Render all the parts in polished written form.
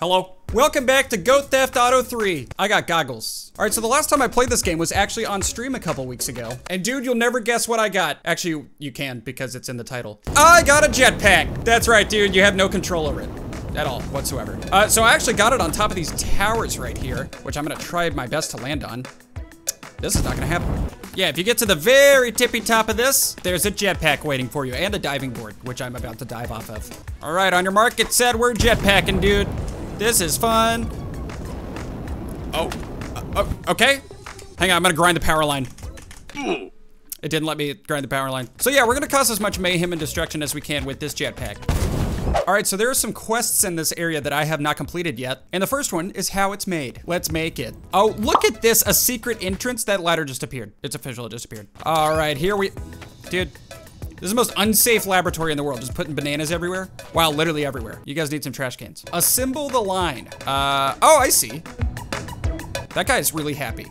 Hello? Welcome back to Goat Theft Auto 3. I got goggles. All right, so the last time I played this game was actually on stream a couple weeks ago. And dude, you'll never guess what I got. Actually, you can because it's in the title. I got a jetpack. That's right, dude. You have no control over it at all whatsoever. So I actually got it on top of these towers right here, which I'm gonna try my best to land on. This is not gonna happen. Yeah, if you get to the very tippy top of this, there's a jetpack waiting for you and a diving board, which I'm about to dive off of. All right, on your mark, get set, we're jetpacking, dude. This is fun. Oh, okay. Hang on, I'm gonna grind the power line. It didn't let me grind the power line. So yeah, we're gonna cause as much mayhem and destruction as we can with this jetpack. All right, so there are some quests in this area that I have not completed yet. And the first one is how it's made. Let's make it. Oh, look at this, a secret entrance. That ladder just appeared. It's official, it just appeared. All right, here we, dude. This is the most unsafe laboratory in the world, just putting bananas everywhere. Wow, literally everywhere. You guys need some trash cans. Assemble the line. Oh, I see. That guy's really happy.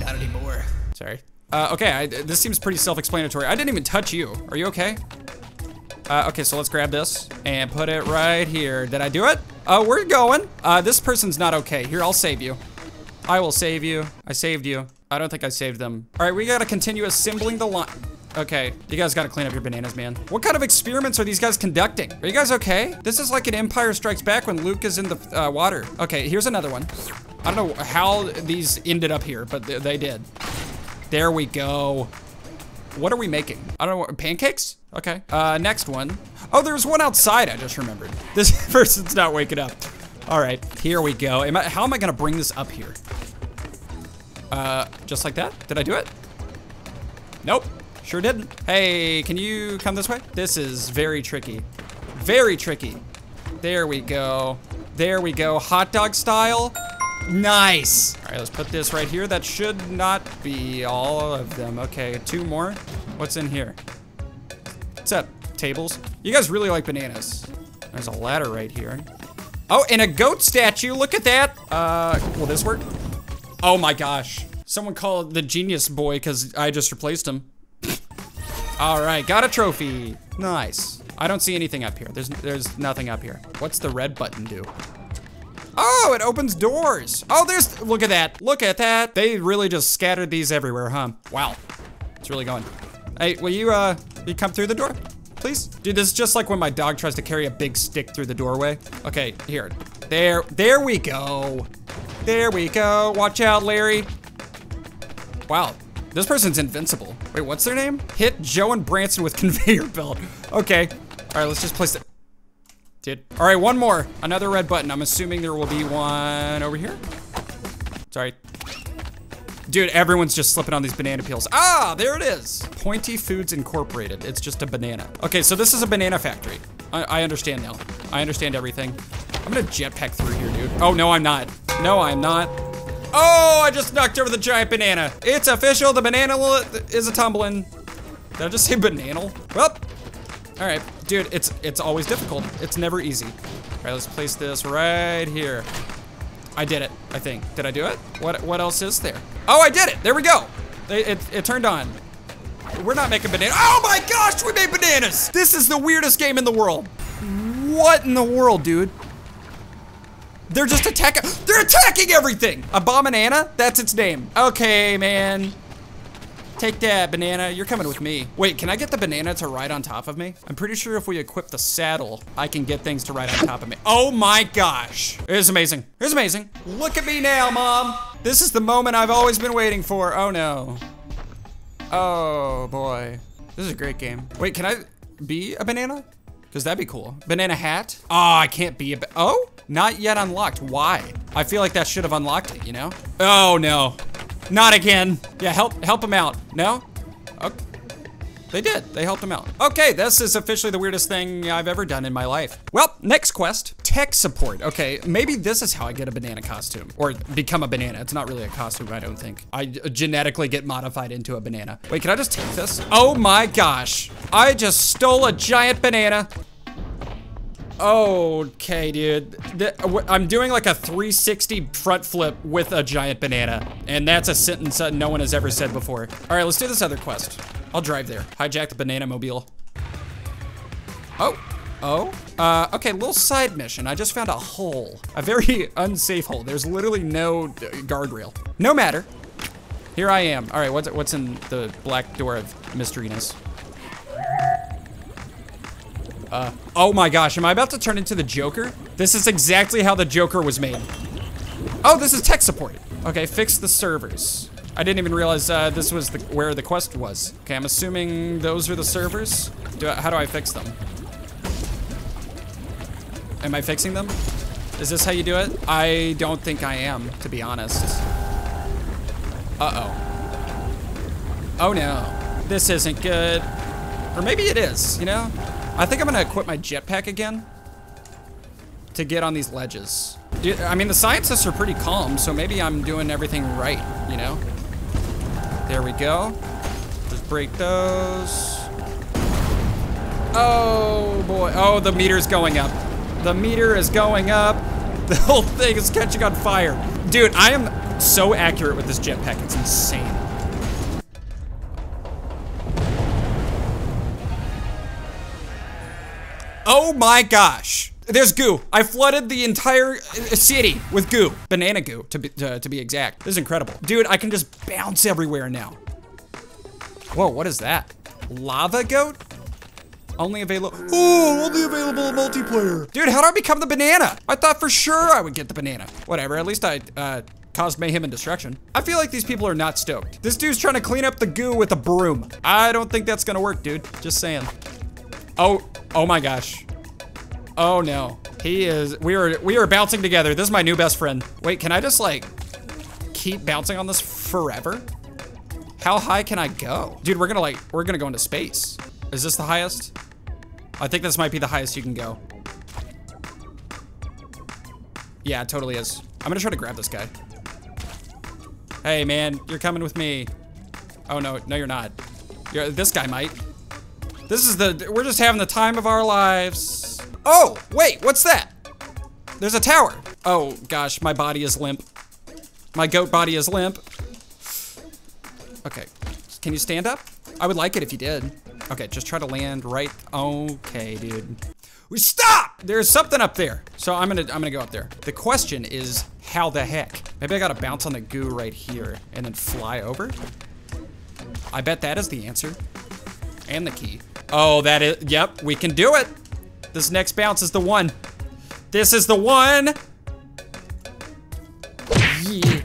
Not anymore. Sorry. Okay, this seems pretty self-explanatory. I didn't even touch you. Are you okay? Okay, so let's grab this and put it right here. Did I do it? We're going. This person's not okay. Here, I'll save you. I will save you. I saved you. I don't think I saved them. All right, we gotta continue assembling the line. Okay, you guys gotta clean up your bananas, man. What kind of experiments are these guys conducting? Are you guys okay? This is like an Empire Strikes Back when Luke is in the water. Okay, here's another one. I don't know how these ended up here, but they did. There we go. What are we making? I don't know, pancakes? Okay, next one. Oh, there's one outside, I just remembered. This person's not waking up. All right, here we go. How am I gonna bring this up here? Just like that? Did I do it? Nope, sure didn't. Hey, can you come this way? This is very tricky. Very tricky. There we go. There we go, hot dog style. Nice. All right, let's put this right here. That should not be all of them. Okay, two more. What's in here? What's up, tables? You guys really like bananas. There's a ladder right here. Oh, and a goat statue. Look at that. Will this work? Oh my gosh. Someone called the genius boy because I just replaced him. All right, got a trophy. Nice. I don't see anything up here. There's nothing up here. What's the red button do? Oh, it opens doors. Oh, there's, look at that. Look at that. They really just scattered these everywhere, huh? Wow, it's really going. Hey, will you come through the door, please? Dude, this is just like when my dog tries to carry a big stick through the doorway. Okay, here, there we go. There we go, watch out, Larry. Wow, this person's invincible. Wait, what's their name? Hit Joe and Branson with conveyor belt. Okay, all right, let's just place it. Dude. All right, one more, another red button. I'm assuming there will be one over here. Sorry. Dude, everyone's just slipping on these banana peels. Ah, there it is. Pointy Foods Incorporated. It's just a banana. Okay, so this is a banana factory. I understand now. I understand everything. I'm gonna jetpack through here, dude. Oh, no, I'm not. No, I'm not. Oh, I just knocked over the giant banana. It's official, the banana is a tumbling. Did I just say banana? Well, all right. Dude, it's always difficult. It's never easy. All right, let's place this right here. I did it, I think. Did I do it? What else is there? Oh, I did it, there we go. It turned on. We're not making bananas. Oh my gosh, we made bananas. This is the weirdest game in the world. What in the world, dude? They're just attacking, they're attacking everything. Abominana, that's its name. Okay, man. Take that, banana. You're coming with me. Wait, can I get the banana to ride on top of me? I'm pretty sure if we equip the saddle, I can get things to ride on top of me. Oh my gosh. It is amazing. It is amazing. Look at me now, Mom. This is the moment I've always been waiting for. Oh no. Oh boy. This is a great game. Wait, can I be a banana? Because that'd be cool. Banana hat. Oh, I can't be a oh? Not yet unlocked. Why? I feel like that should have unlocked it, you know? Oh no. Not again. Yeah, help him out. No? Oh, they did. They helped him out. Okay, this is officially the weirdest thing I've ever done in my life. Well, next quest, tech support. Okay, maybe this is how I get a banana costume or become a banana. It's not really a costume, I don't think. I genetically get modified into a banana. Wait, can I just take this? Oh my gosh. I just stole a giant banana. Okay, dude. I'm doing like a 360 front flip with a giant banana. And that's a sentence that no one has ever said before. All right, let's do this other quest. I'll drive there. Hijack the banana mobile. Oh, Oh? Okay, little side mission. I just found a hole. A very unsafe hole. There's literally no guardrail. No matter. Here I am. All right, what's in the black door of mysteryness? Oh my gosh, am I about to turn into the Joker? This is exactly how the Joker was made. Oh, this is tech support. Okay, fix the servers. I didn't even realize this was where the quest was. Okay, I'm assuming those are the servers. How do I fix them? Am I fixing them? Is this how you do it? I don't think I am, to be honest. Uh-oh. Oh no, this isn't good. Or maybe it is, you know? I think I'm gonna equip my jetpack again to get on these ledges. Dude, I mean, the scientists are pretty calm, so maybe I'm doing everything right, you know? There we go. Just break those. Oh boy, oh, the meter's going up. The meter is going up. The whole thing is catching on fire. Dude, I am so accurate with this jetpack, it's insane. Oh my gosh. There's goo. I flooded the entire city with goo. Banana goo, to be exact. This is incredible. Dude, I can just bounce everywhere now. Whoa, what is that? Lava goat? Only available. Oh, only available in multiplayer. Dude, how do I become the banana? I thought for sure I would get the banana. Whatever, at least I caused mayhem and destruction. I feel like these people are not stoked. This dude's trying to clean up the goo with a broom. I don't think that's gonna work, dude. Just saying. Oh my gosh. Oh no, we are bouncing together. This is my new best friend. Wait, can I just like keep bouncing on this forever? How high can I go? Dude, we're gonna go into space. Is this the highest? I think this might be the highest you can go. Yeah, it totally is. I'm gonna try to grab this guy. Hey man, you're coming with me. Oh no, no you're not. This guy might. We're just having the time of our lives. Oh, wait, what's that? There's a tower. Oh gosh, my body is limp. My goat body is limp. Okay, can you stand up? I would like it if you did. Okay, just try to land right, okay, dude. Stop! There's something up there. So I'm gonna go up there. The question is, how the heck? Maybe I gotta bounce on the goo right here and then fly over? I bet that is the answer. And the key. Oh, that is, yep, we can do it. This next bounce is the one. This is the one. Yeah.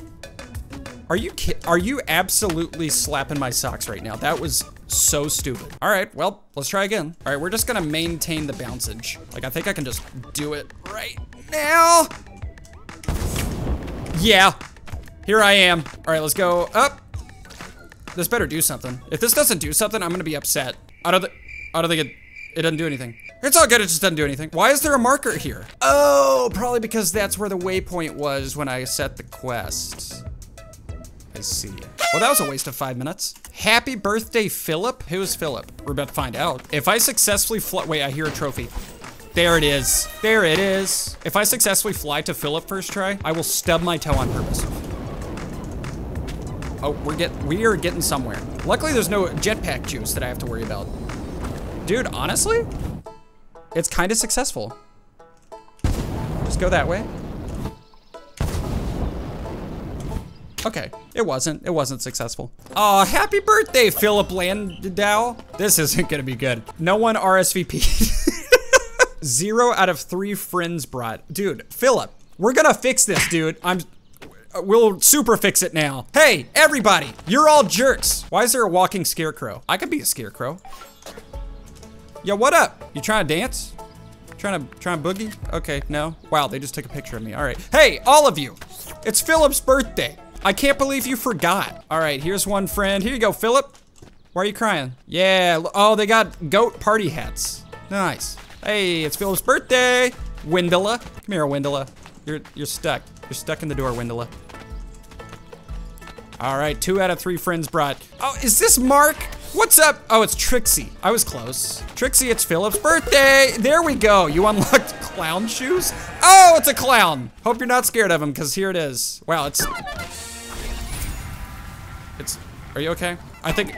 Are you absolutely slapping my socks right now? That was so stupid. All right, well, let's try again. All right, we're just gonna maintain the bouncage. Like, I think I can just do it right now. Yeah, here I am. All right, let's go up. This better do something. If this doesn't do something, I'm gonna be upset. I don't think it doesn't do anything. It's all good, it just doesn't do anything. Why is there a marker here? Oh, probably because that's where the waypoint was when I set the quest. I see. Well, that was a waste of 5 minutes. Happy birthday, Philip. Who's Philip? We're about to find out. If I successfully wait, I hear a trophy. There it is, there it is. If I successfully fly to Philip first try, I will stub my toe on purpose. Oh, we are getting somewhere. Luckily, there's no jetpack juice that I have to worry about. Dude, honestly, it's kind of successful. Just go that way. Okay, it wasn't successful. Aw, happy birthday, Philip Landau. This isn't gonna be good. No one RSVP'd. 0 out of 3 friends brought. Dude, Philip, we're gonna fix this, dude. We'll super fix it now. Hey, everybody, you're all jerks. Why is there a walking scarecrow? I could be a scarecrow. Yo, what up? You trying to dance? Trying to boogie? Okay, no. Wow, they just took a picture of me. All right. Hey, all of you, it's Philip's birthday. I can't believe you forgot. All right, here's one friend. Here you go, Philip. Why are you crying? Yeah, oh, they got goat party hats. Nice. Hey, it's Philip's birthday. Windela, come here, Windela. You're stuck. You're stuck in the door, Windela. All right, 2 out of 3 friends brought. Oh, is this Mark? What's up? Oh, it's Trixie. I was close. Trixie, it's Philip's birthday. There we go. You unlocked clown shoes? Oh, it's a clown. Hope you're not scared of him, because here it is. Wow, Are you okay? I think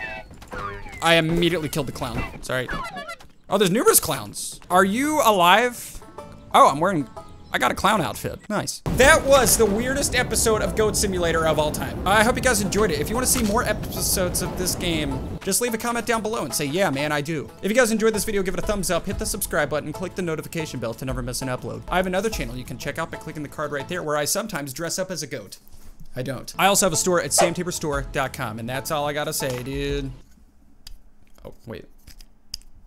I immediately killed the clown. Sorry. Oh, there's numerous clowns. Are you alive? Oh, I got a clown outfit. Nice. That was the weirdest episode of Goat Simulator of all time. I hope you guys enjoyed it. If you want to see more episodes of this game, just leave a comment down below and say, yeah, man, I do. If you guys enjoyed this video, give it a thumbs up, hit the subscribe button, click the notification bell to never miss an upload. I have another channel you can check out by clicking the card right there where I sometimes dress up as a goat. I don't. I also have a store at samtaborstore.com, and that's all I gotta say, dude. Oh, wait.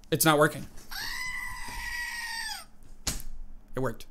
It's not working. It worked.